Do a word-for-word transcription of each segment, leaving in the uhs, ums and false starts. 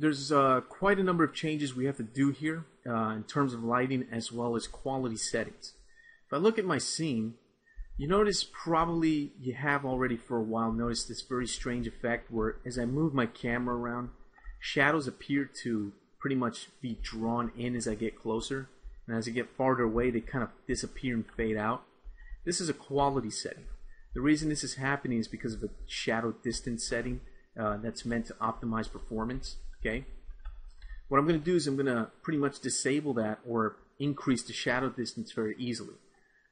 there's uh, quite a number of changes we have to do here uh, in terms of lighting as well as quality settings. If I look at my scene, you notice probably you have already for a while noticed this very strange effect where as I move my camera around, shadows appear to pretty much be drawn in as I get closer, and as I get farther away they kind of disappear and fade out. This is a quality setting. The reason this is happening is because of a shadow distance setting uh, that's meant to optimize performance. Okay, what I'm going to do is I'm going to pretty much disable that or increase the shadow distance very easily.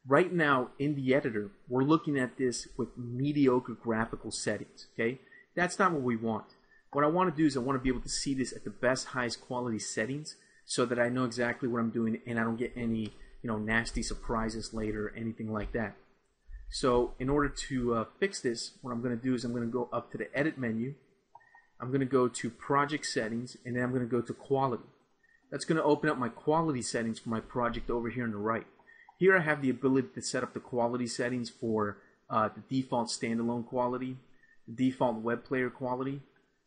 Right now in the editor we're looking at this with mediocre graphical settings. Okay, that's not what we want. What I want to do is I want to be able to see this at the best, highest quality settings so that I know exactly what I'm doing and I don't get any, you know, nasty surprises later or anything like that. So in order to uh, fix this, what I'm going to do is I'm going to go up to the edit menu, I'm going to go to project settings, and then I'm going to go to quality. That's going to open up my quality settings for my project over here on the right. Here I have the ability to set up the quality settings for uh, the default standalone quality, the default web player quality,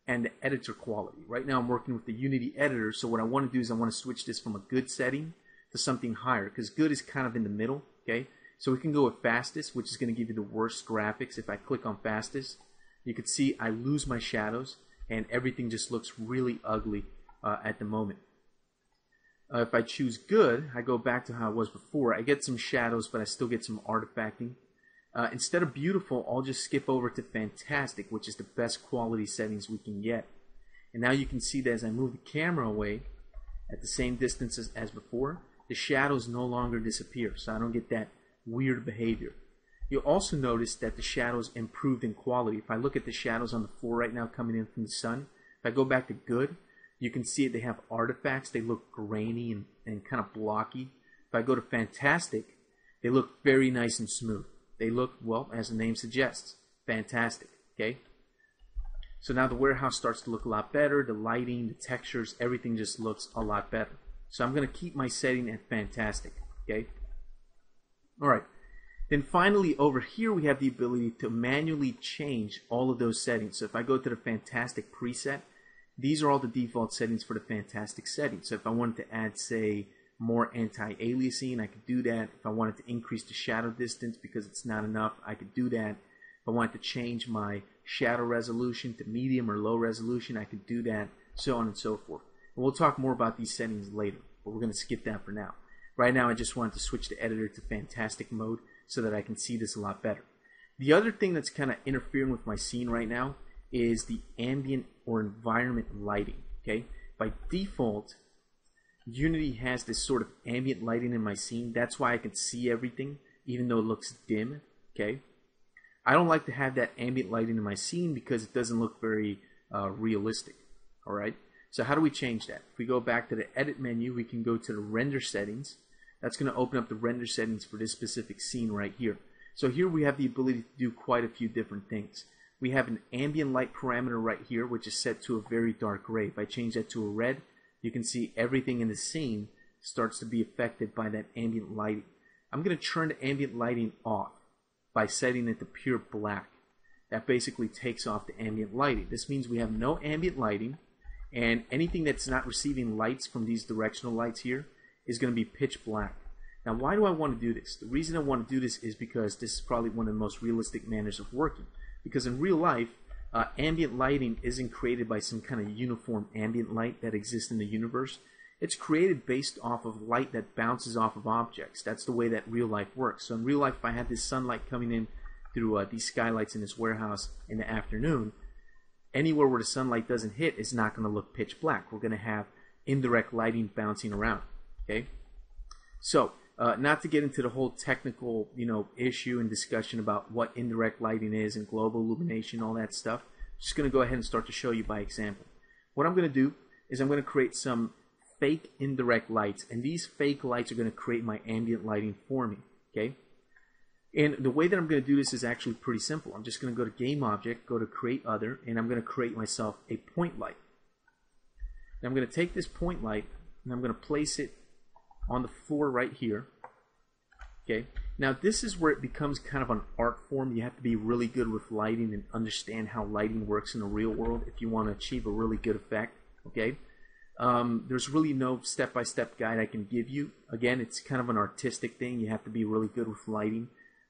and the editor quality. Right now I'm working with the Unity editor, so what I want to do is I want to switch this from a good setting to something higher, because good is kind of in the middle. Okay, so we can go with fastest, which is going to give you the worst graphics. If I click on fastest, you can see I lose my shadows and everything just looks really ugly uh, at the moment. Uh, if I choose good, I go back to how it was before. I get some shadows, but I still get some artifacting. Uh, instead of beautiful, I'll just skip over to fantastic, which is the best quality settings we can get. And now you can see that as I move the camera away at the same distance as, as before, the shadows no longer disappear, so I don't get that weird behavior. You'll also notice that the shadows improved in quality. If I look at the shadows on the floor right now coming in from the sun, if I go back to good, you can see they have artifacts. They look grainy and, and kind of blocky. If I go to fantastic, they look very nice and smooth. They look, well, as the name suggests, fantastic. Okay, so now the warehouse starts to look a lot better. The lighting, the textures, everything just looks a lot better. So I'm going to keep my setting at fantastic. Okay, alright, then finally over here we have the ability to manually change all of those settings. So if I go to the fantastic preset, these are all the default settings for the fantastic setting. So if I wanted to add, say, more anti-aliasing, I could do that. If I wanted to increase the shadow distance because it's not enough, I could do that. If I wanted to change my shadow resolution to medium or low resolution, I could do that, so on and so forth. And we'll talk more about these settings later, but we're going to skip that for now. Right now I just wanted to switch the editor to fantastic mode so that I can see this a lot better. The other thing that's kind of interfering with my scene right now is the ambient or environment lighting. Okay, by default Unity has this sort of ambient lighting in my scene. That's why I can see everything even though it looks dim. Okay, I don't like to have that ambient lighting in my scene because it doesn't look very uh, realistic. Alright, so how do we change that? If we go back to the edit menu, we can go to the render settings. That's going to open up the render settings for this specific scene right here. So here we have the ability to do quite a few different things. We have an ambient light parameter right here which is set to a very dark gray. If I change that to a red, you can see everything in the scene starts to be affected by that ambient lighting. I'm going to turn the ambient lighting off by setting it to pure black. That basically takes off the ambient lighting. This means we have no ambient lighting, and anything that's not receiving lights from these directional lights here is going to be pitch black. Now why do I want to do this? The reason I want to do this is because this is probably one of the most realistic manners of working. Because in real life, Uh, ambient lighting isn't created by some kind of uniform ambient light that exists in the universe. It's created based off of light that bounces off of objects. That's the way that real life works. So in real life, if I had this sunlight coming in through uh, these skylights in this warehouse in the afternoon, anywhere where the sunlight doesn't hit is not going to look pitch black. We're going to have indirect lighting bouncing around. Okay, so uh, not to get into the whole technical, you know, issue and discussion about what indirect lighting is and global illumination, all that stuff, I'm just going to go ahead and start to show you by example. What I'm going to do is I'm going to create some fake indirect lights, and these fake lights are going to create my ambient lighting for me. Okay, and the way that I'm going to do this is actually pretty simple. I'm just going to go to game object, go to create other, and I'm going to create myself a point light. And I'm going to take this point light and I'm going to place it on the floor right here. Okay, now this is where it becomes kind of an art form. You have to be really good with lighting and understand how lighting works in the real world if you want to achieve a really good effect. Okay, um, there's really no step-by-step guide I can give you. Again, it's kind of an artistic thing. You have to be really good with lighting.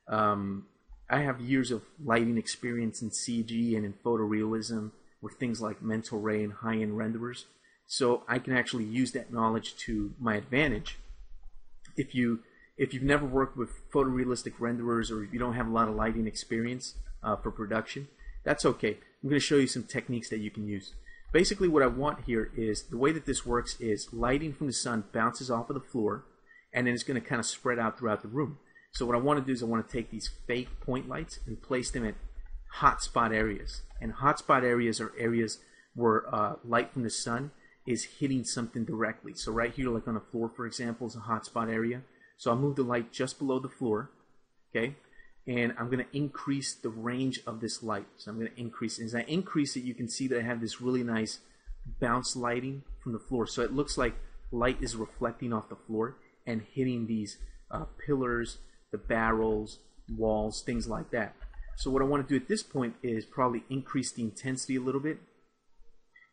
Um, I have years of lighting experience in C G and in photorealism with things like mental ray and high-end renderers. So I can actually use that knowledge to my advantage. If you if you've never worked with photorealistic renderers, or if you don't have a lot of lighting experience uh, for production, that's okay. I'm going to show you some techniques that you can use. Basically, what I want here is, the way that this works is lighting from the sun bounces off of the floor, and then it's going to kind of spread out throughout the room. So what I want to do is I want to take these fake point lights and place them at hotspot areas. And hotspot areas are areas where uh, light from the sun is hitting something directly. So right here, like on the floor, for example, is a hotspot area. So I'll move the light just below the floor, okay? And I'm going to increase the range of this light. So I'm going to increase it. As I increase it, you can see that I have this really nice bounce lighting from the floor. So it looks like light is reflecting off the floor and hitting these uh, pillars, the barrels, walls, things like that. So what I want to do at this point is probably increase the intensity a little bit.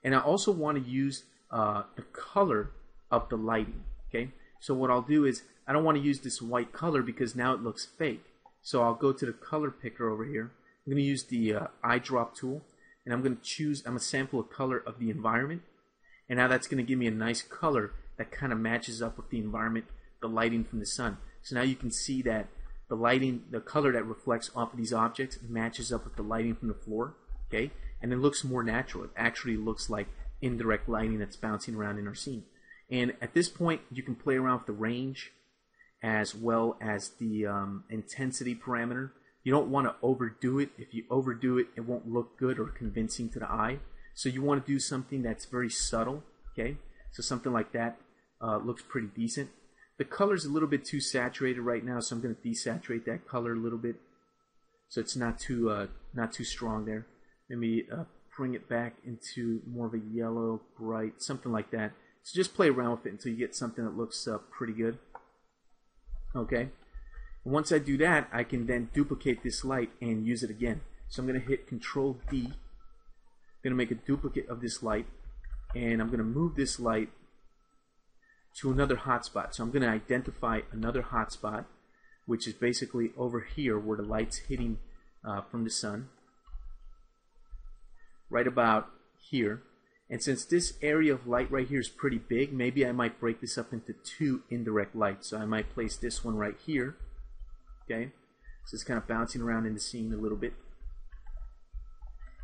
And I also want to use uh, the color of the lighting. Okay. So what I'll do is, I don't want to use this white color because now it looks fake. So I'll go to the color picker over here. I'm going to use the uh, eyedrop tool, and I'm going to choose, I'm going to sample a color of the environment, and now that's going to give me a nice color that kind of matches up with the environment, the lighting from the sun. So now you can see that the lighting, the color that reflects off of these objects matches up with the lighting from the floor, okay? And it looks more natural. It actually looks like indirect lighting that's bouncing around in our scene. And at this point, you can play around with the range as well as the um, intensity parameter. You don't want to overdo it. If you overdo it, it won't look good or convincing to the eye. So you want to do something that's very subtle, okay? So something like that uh, looks pretty decent. The color's a little bit too saturated right now, so I'm going to desaturate that color a little bit so it's not too uh, not too strong there. Let me uh, bring it back into more of a yellow, bright, something like that. So just play around with it until you get something that looks uh, pretty good. Okay, once I do that, I can then duplicate this light and use it again. So I'm going to hit Control D. I'm going to make a duplicate of this light, and I'm going to move this light to another hotspot. So I'm going to identify another hotspot, which is basically over here where the light's hitting uh, from the sun, right about here. And since this area of light right here is pretty big, maybe I might break this up into two indirect lights. So I might place this one right here, okay? So it's kind of bouncing around in the scene a little bit.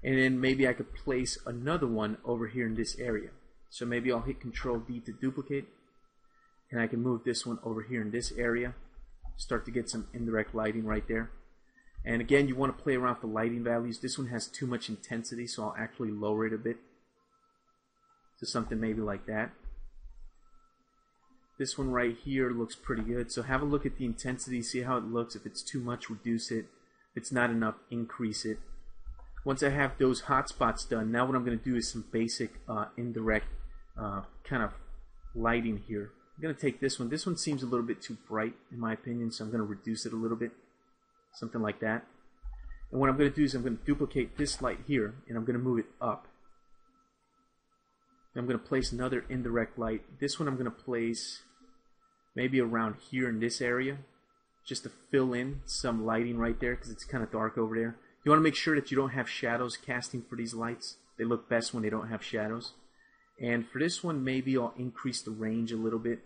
And then maybe I could place another one over here in this area. So maybe I'll hit Control D to duplicate, and I can move this one over here in this area. Start to get some indirect lighting right there. And again, you want to play around with the lighting values. This one has too much intensity, so I'll actually lower it a bit. So something maybe like that. This one right here looks pretty good. So have a look at the intensity, see how it looks. If it's too much, reduce it. If it's not enough, increase it. Once I have those hotspots done, now what I'm going to do is some basic uh, indirect uh, kind of lighting here. I'm going to take this one. This one seems a little bit too bright in my opinion, so I'm going to reduce it a little bit. Something like that. And what I'm going to do is I'm going to duplicate this light here, and I'm going to move it up. I'm going to place another indirect light. This one I'm going to place maybe around here in this area just to fill in some lighting right there because it's kind of dark over there. You want to make sure that you don't have shadows casting for these lights. They look best when they don't have shadows. And for this one, maybe I'll increase the range a little bit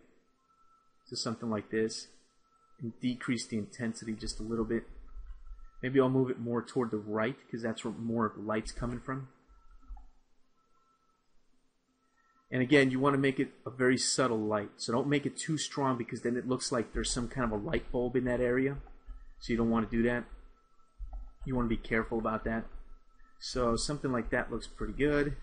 to something like this and decrease the intensity just a little bit. Maybe I'll move it more toward the right because that's where more of the light's coming from. And again, you want to make it a very subtle light. So don't make it too strong because then it looks like there's some kind of a light bulb in that area. So you don't want to do that. You want to be careful about that. So something like that looks pretty good.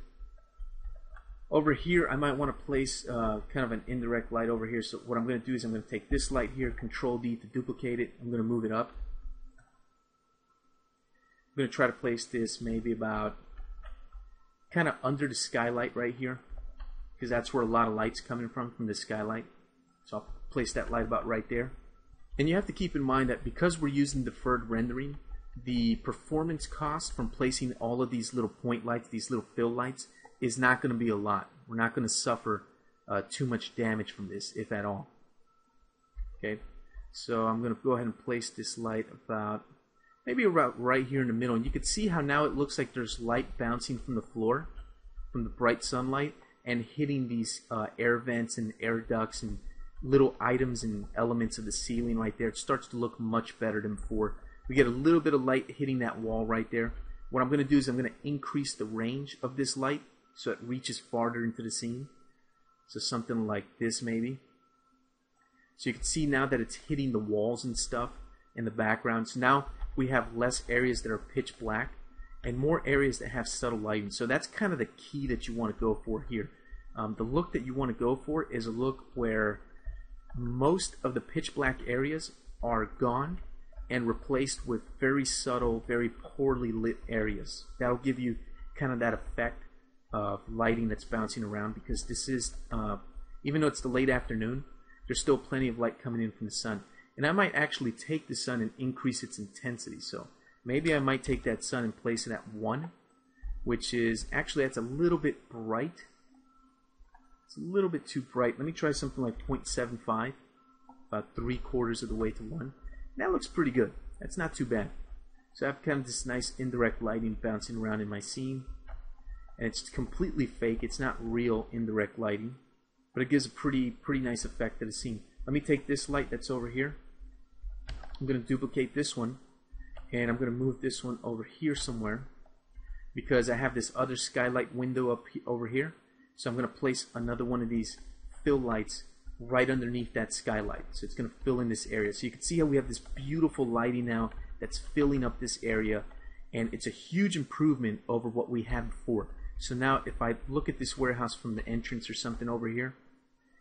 Over here, I might want to place uh, kind of an indirect light over here. So what I'm going to do is I'm going to take this light here, Control D to duplicate it. I'm going to move it up. I'm going to try to place this maybe about kind of under the skylight right here, because that's where a lot of light's coming from, from the skylight. So I'll place that light about right there. And you have to keep in mind that because we're using deferred rendering, the performance cost from placing all of these little point lights, these little fill lights, is not going to be a lot. We're not going to suffer uh, too much damage from this, if at all. Okay, so I'm going to go ahead and place this light about maybe about right here in the middle, and you can see how now it looks like there's light bouncing from the floor, from the bright sunlight, and hitting these uh, air vents and air ducts and little items and elements of the ceiling right there. It starts to look much better than before. We get a little bit of light hitting that wall right there. What I'm going to do is I'm going to increase the range of this light so it reaches farther into the scene. So something like this maybe. So you can see now that it's hitting the walls and stuff in the background. So now we have less areas that are pitch black and more areas that have subtle lighting. So that's kind of the key that you want to go for here. Um, the look that you want to go for is a look where most of the pitch black areas are gone and replaced with very subtle, very poorly lit areas. That'll give you kind of that effect of lighting that's bouncing around, because this is, uh, even though it's the late afternoon, there's still plenty of light coming in from the sun. And I might actually take the sun and increase its intensity. So maybe I might take that sun and place it at one, which is actually, that's a little bit bright. It's a little bit too bright. Let me try something like zero point seven five, about three quarters of the way to one. That looks pretty good. That's not too bad. So I have kind of this nice indirect lighting bouncing around in my scene, and it's completely fake. It's not real indirect lighting, but it gives a pretty pretty nice effect to the scene. Let me take this light that's over here. I'm going to duplicate this one, and I'm going to move this one over here somewhere, because I have this other skylight window up he over here. So I'm going to place another one of these fill lights right underneath that skylight. So it's going to fill in this area. So you can see how we have this beautiful lighting now that's filling up this area, and it's a huge improvement over what we had before. So now if I look at this warehouse from the entrance or something over here,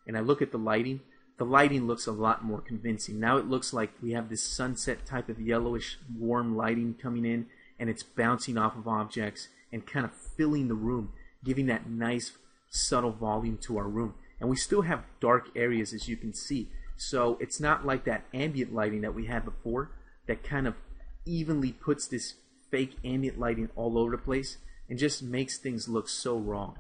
and I look at the lighting, the lighting looks a lot more convincing. Now it looks like we have this sunset type of yellowish warm lighting coming in, and it's bouncing off of objects and kind of filling the room, giving that nice subtle volume to our room. And we still have dark areas, as you can see, so it's not like that ambient lighting that we had before that kind of evenly puts this fake ambient lighting all over the place and just makes things look so wrong.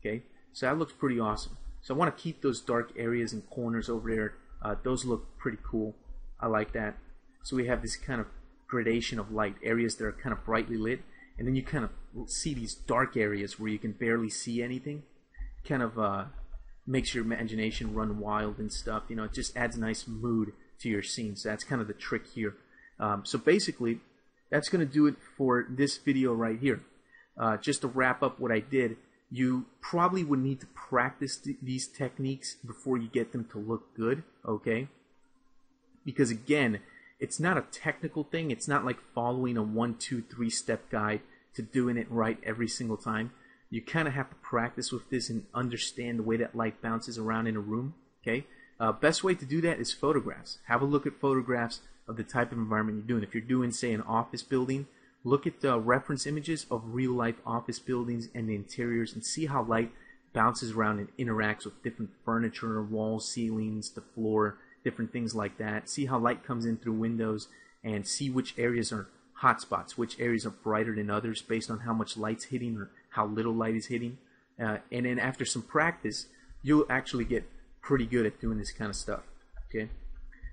Okay, so that looks pretty awesome. So I want to keep those dark areas and corners over there. Uh, those look pretty cool. I like that. So we have this kind of gradation of light, areas that are kind of brightly lit, and then you kind of see these dark areas where you can barely see anything. Kind of uh, makes your imagination run wild and stuff. You know, it just adds a nice mood to your scene. So that's kind of the trick here. Um, so basically, that's going to do it for this video right here. Uh, just to wrap up what I did, you probably would need to practice th these techniques before you get them to look good, okay? Because again, it's not a technical thing. It's not like following a one, two, three step guide to doing it right every single time. You kind of have to practice with this and understand the way that light bounces around in a room, okay? Uh, best way to do that is photographs. Have a look at photographs of the type of environment you're doing. If you're doing, say, an office building, look at the reference images of real-life office buildings and the interiors, and see how light bounces around and interacts with different furniture, walls, ceilings, the floor, different things like that. See how light comes in through windows, and see which areas are hot spots, which areas are brighter than others based on how much light's hitting or how little light is hitting. Uh, and then after some practice, you'll actually get pretty good at doing this kind of stuff. Okay.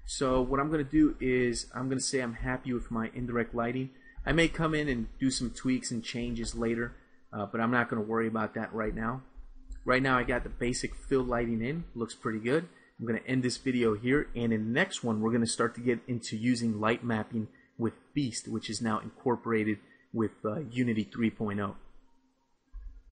So what I'm going to do is I'm going to say I'm happy with my indirect lighting. I may come in and do some tweaks and changes later, uh, but I'm not going to worry about that right now. Right now I got the basic fill lighting in. Looks pretty good. I'm going to end this video here, and in the next one we're going to start to get into using light mapping with Beast, which is now incorporated with uh, Unity three point oh.